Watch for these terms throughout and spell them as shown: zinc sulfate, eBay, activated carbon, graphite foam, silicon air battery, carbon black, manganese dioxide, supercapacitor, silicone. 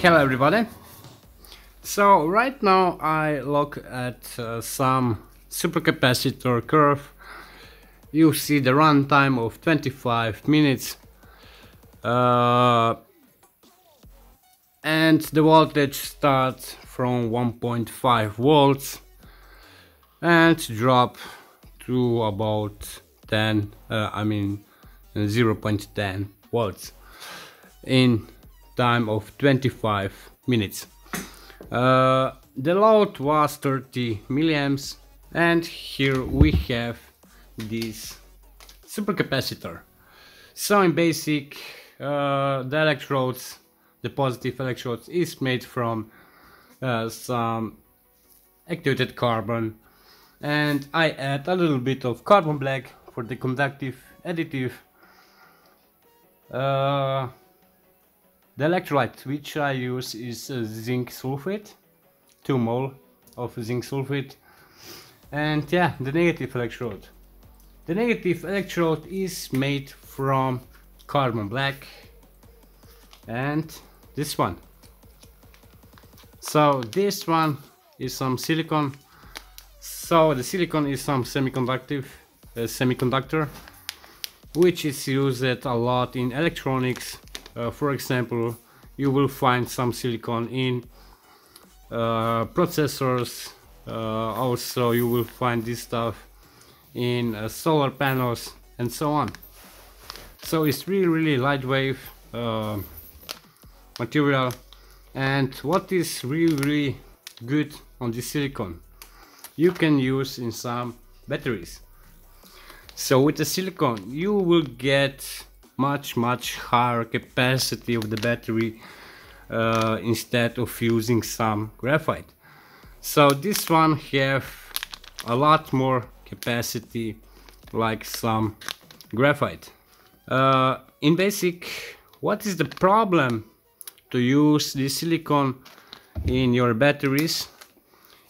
Hello everybody! So right now I look at some supercapacitor curve. You see the runtime of 25 minutes and the voltage starts from 1.5 volts and drop to about 0.10 volts in time of 25 minutes. The load was 30 milliamps, and here we have this supercapacitor. So in basic, the electrodes, the positive electrodes, is made from some activated carbon, and I add a little bit of carbon black for the conductive additive. The electrolyte which I use is zinc sulfate, 2 mol of zinc sulfate, and yeah, the negative electrode. The negative electrode is made from carbon black and this one. So this one is some silicon. So the silicon is some semiconductor which is used a lot in electronics. For example, you will find some silicon in processors, also you will find this stuff in solar panels and so on. So it's really lightweight material, and what is really good on this silicon, you can use in some batteries. So with the silicon you will get much higher capacity of the battery instead of using some graphite. So this one have a lot more capacity like some graphite. In basic, what is the problem to use the silicon in your batteries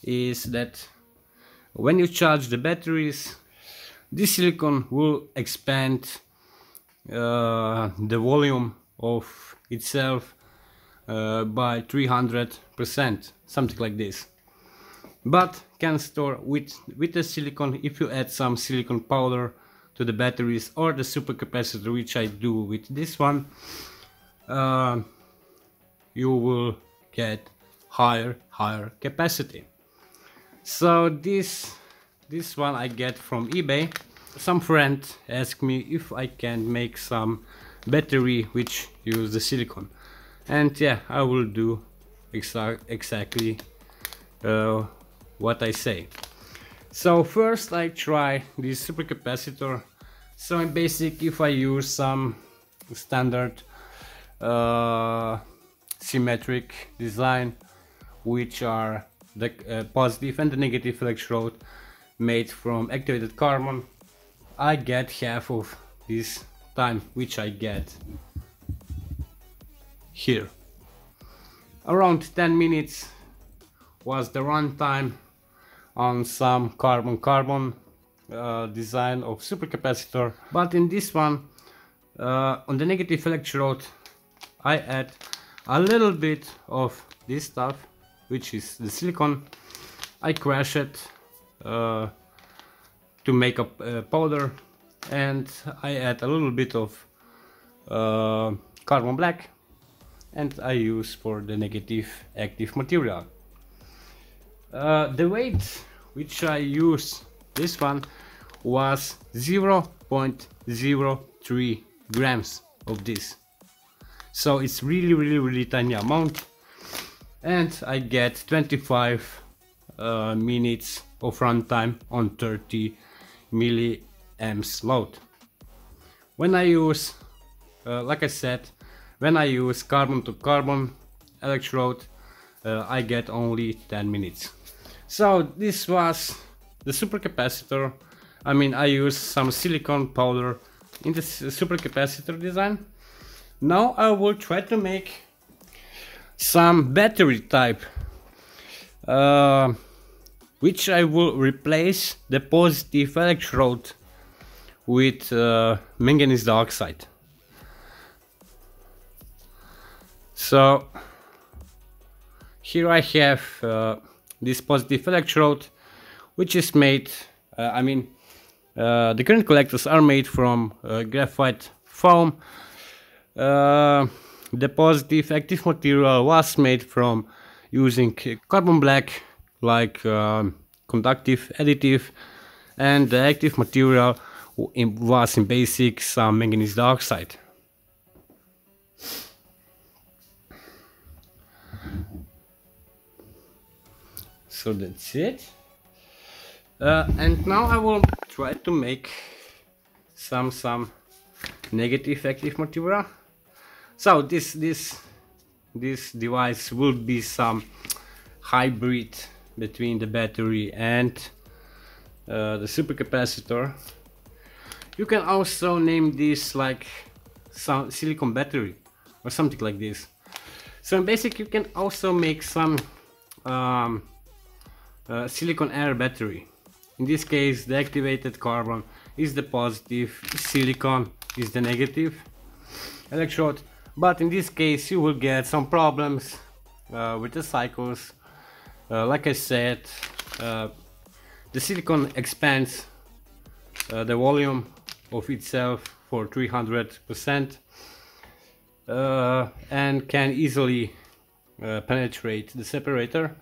is that when you charge the batteries, this silicon will expand the volume of itself by 300%, something like this, but can store with the silicon. If you add some silicon powder to the batteries or the supercapacitor, which I do with this one, you will get higher capacity. So this one I get from eBay. Some friend asked me if I can make some battery which use the silicon, and yeah, I will do exactly what I say. So first I try this supercapacitor. So in basic, if I use some standard symmetric design, which are the positive and the negative electrode made from activated carbon, I get half of this time which I get here. Around 10 minutes was the run time on some carbon-carbon design of supercapacitor, but in this one, on the negative electrode, I add a little bit of this stuff which is the silicon. I crash it to make up powder, and I add a little bit of carbon black, and I use for the negative active material. The weight which I use this one was 0.03 grams of this, so it's really tiny amount, and I get 25 minutes of runtime on 30 milliamps load. When I use, like I said, when I use carbon to carbon electrode, I get only 10 minutes. So this was the supercapacitor. I mean, I used some silicon powder in the supercapacitor design. Now I will try to make some battery type, which I will replace the positive electrode with manganese dioxide. So Here I have this positive electrode, which is made, the current collectors are made from graphite foam. The positive active material was made from using carbon black, like conductive additive, and the active material was in basic some manganese dioxide. So that's it. And now I will try to make some negative active material. So this device will be some hybrid between the battery and the supercapacitor. You can also name this like some silicon battery or something like this. So in basic, you can also make some silicon air battery. In this case, the activated carbon is the positive, silicon is the negative electrode. But in this case, you will get some problems with the cycles. Like I said, the silicon expands the volume of itself for 300% and can easily penetrate the separator.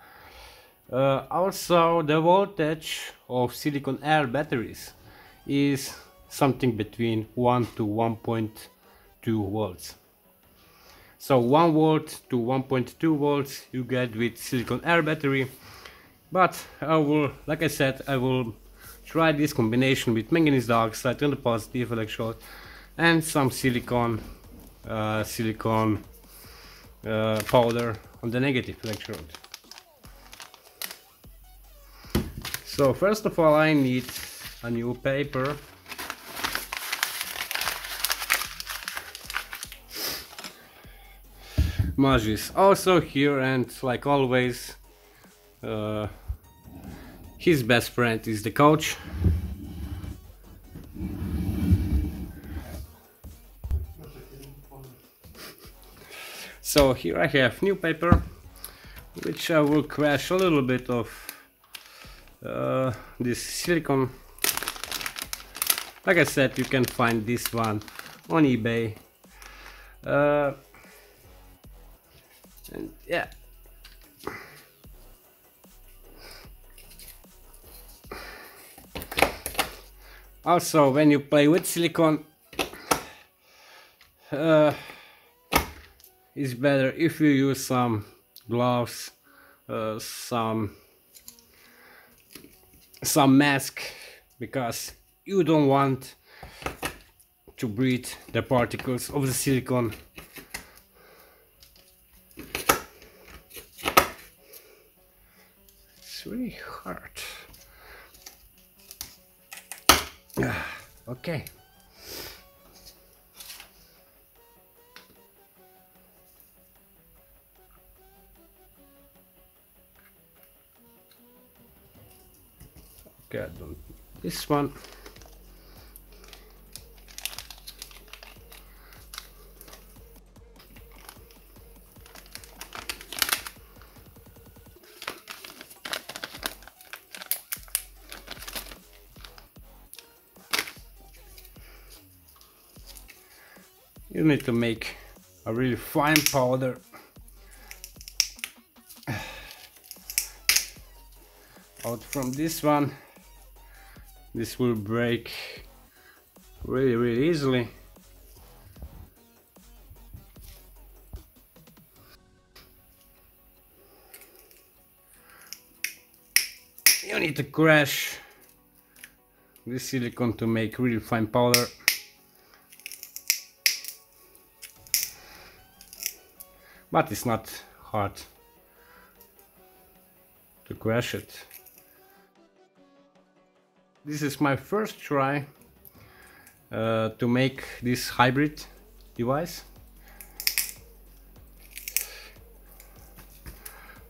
Also, the voltage of silicon air batteries is something between 1 to 1.2 volts. So 1 volt to 1.2 volts you get with silicon air battery. But I will, like I said, I will try this combination with manganese dioxide on the positive electrode and some silicon powder on the negative electrode. So first of all, I need a new paper. Muzh is also here, and like always, his best friend is the couch. So here I have new paper, which I will crash a little bit of this silicone. Like I said, you can find this one on eBay. And yeah, also when you play with silicon, it's better if you use some gloves, some mask, because you don't want to breathe the particles of the silicon. Really hard. Okay. Okay, I don't need this one. You need to make a really fine powder. Out from this one, this will break really easily. You need to crush this silicone to make really fine powder. But it's not hard to crush it. This is my first try to make this hybrid device.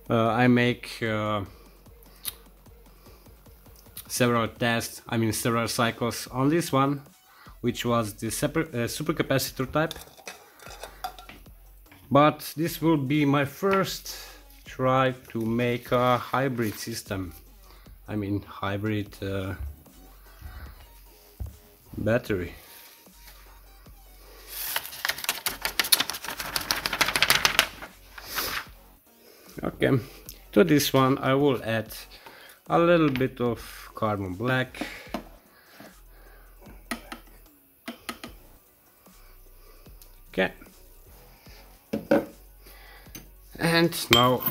I make several tests, several cycles on this one, which was the supercapacitor type. But this will be my first try to make a hybrid system, I mean hybrid battery. Okay, to this one I will add a little bit of carbon black. Okay, and now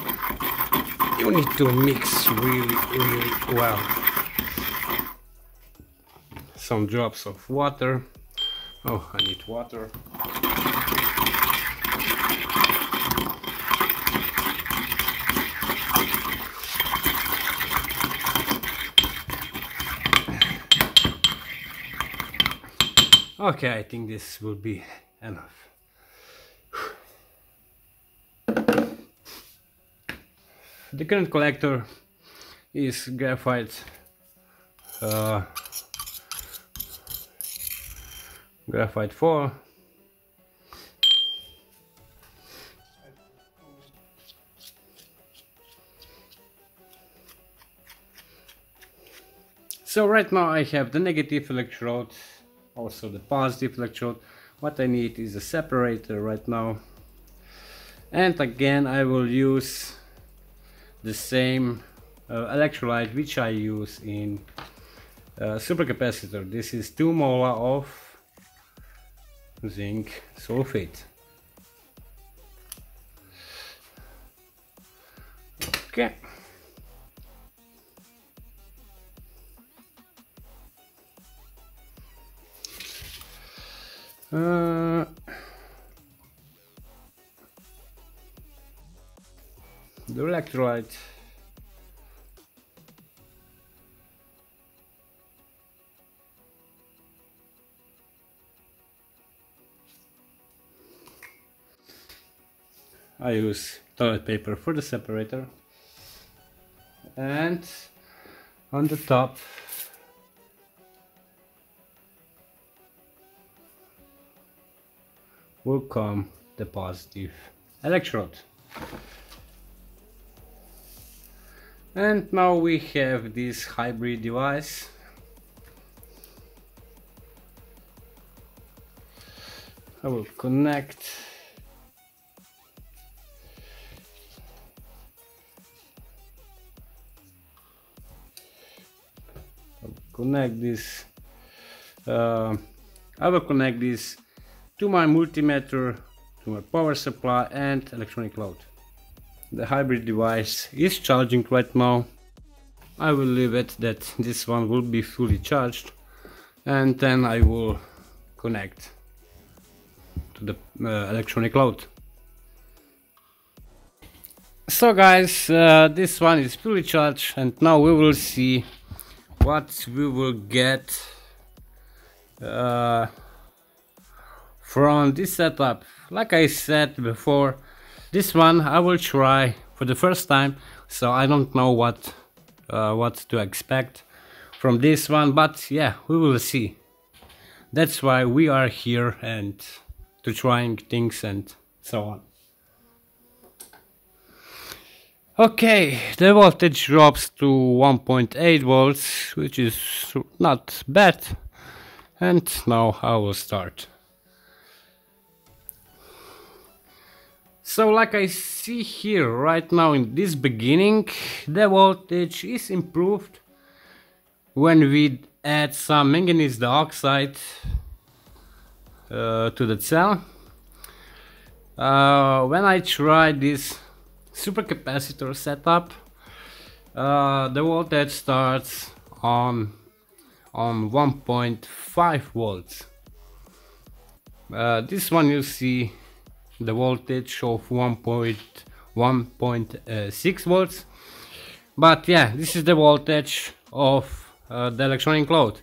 you need to mix really well. Some drops of water. Oh, I need water. Okay, I think this will be enough. The current collector is graphite foam. So right now I have the negative electrode, also the positive electrode. What I need is a separator right now, and again I will use the same electrolyte which I use in supercapacitor. This is 2 molar of zinc sulfate. Okay. The electrolyte I use toilet paper for the separator, and on the top will come the positive electrode. And now we have this hybrid device. I will connect this I will connect this to my multimeter, to my power supply and electronic load. The hybrid device is charging right now. I will leave it that this one will be fully charged, and then I will connect to the electronic load. So guys, this one is fully charged, and now we will see what we will get from this setup. Like I said before, this one I will try for the first time, so I don't know what to expect from this one, but yeah, we will see. That's why we are here, and to trying things and so on. Okay, the voltage drops to 1.8 volts, which is not bad, and now I will start. So like I see here right now in this beginning, the voltage is improved when we add some manganese dioxide to the cell. When I try this supercapacitor setup, the voltage starts on 1.5 volts. This one you see the voltage of 1.6 volts, but yeah, this is the voltage of the electronic load.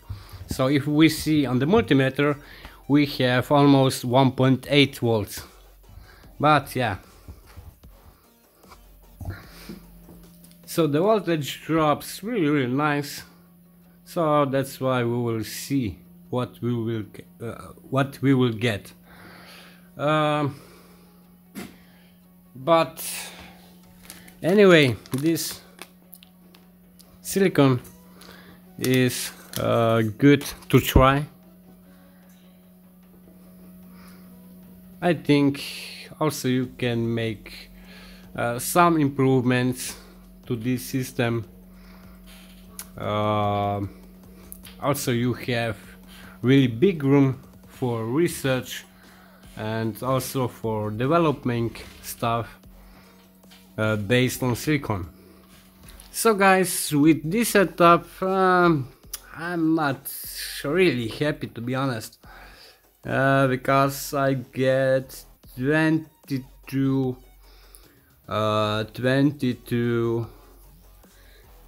So if we see on the multimeter, we have almost 1.8 volts, but yeah. So the voltage drops really nice, so that's why we will see what we will get. But Anyway, this silicon is good to try. I think also you can make some improvements to this system. Also you have really big room for research and also for developing stuff based on silicon. So guys, with this setup I'm not really happy, to be honest, because I get 22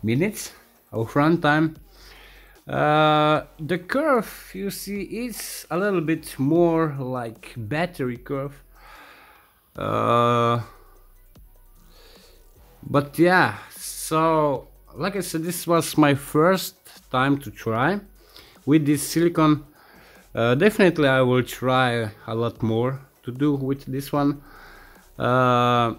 minutes of runtime. The curve you see is a little bit more like battery curve, but yeah, so like I said, this was my first time to try with this silicon. Definitely I will try a lot more to do with this one. So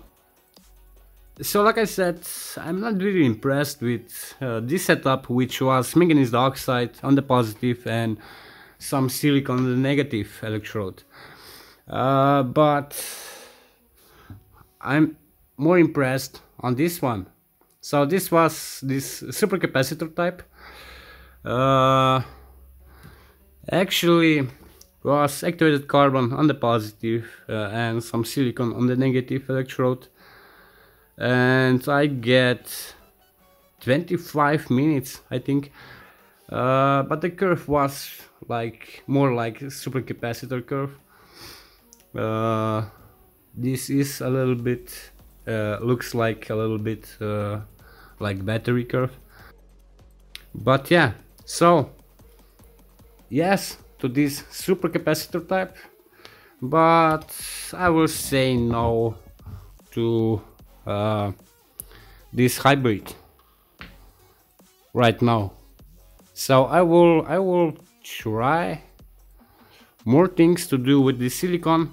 like I said, I'm not really impressed with this setup, which was manganese dioxide on the positive and some silicon on the negative electrode. But I'm more impressed on this one. So this was this supercapacitor type. Actually was activated carbon on the positive and some silicon on the negative electrode. And I get 25 minutes, I think, but the curve was like more like a supercapacitor curve. This is a little bit looks like a little bit like battery curve, but yeah. So yes to this supercapacitor type, but I will say no to this hybrid right now. So I will try more things to do with the silicon,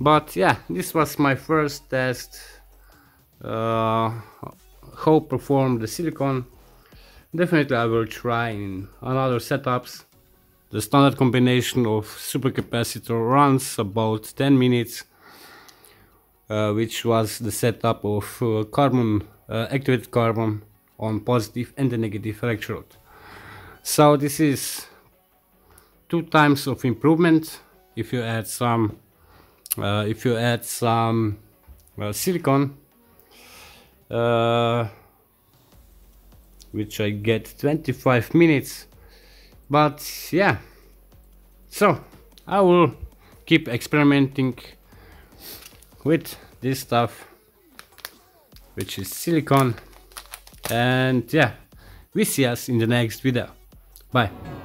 but yeah, this was my first test how perform the silicon. Definitely I will try in another setups. The standard combination of supercapacitor runs about 10 minutes. Which was the setup of carbon, activated carbon on positive and the negative electrode. So this is 2 times of improvement if you add some silicon, which I get 25 minutes. But yeah, so I will keep experimenting with this stuff, which is silicon, and yeah, we see us in the next video. Bye.